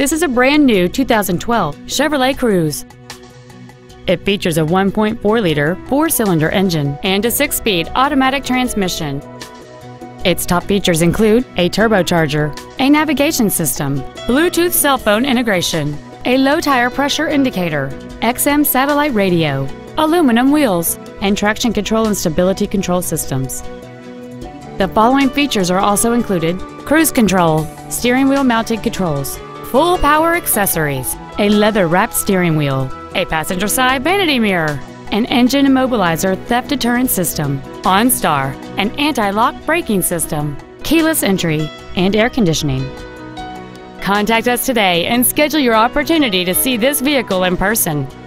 This is a brand new 2012 Chevrolet Cruze. It features a 1.4-liter four-cylinder engine and a six-speed automatic transmission. Its top features include a turbocharger, a navigation system, Bluetooth cell phone integration, a low tire pressure indicator, XM satellite radio, aluminum wheels, and traction control and stability control systems. The following features are also included: cruise control, steering wheel mounted controls, full power accessories, a leather wrapped steering wheel, a passenger side vanity mirror, an engine immobilizer theft deterrent system, OnStar, an anti-lock braking system, keyless entry, and air conditioning. Contact us today and schedule your opportunity to see this vehicle in person.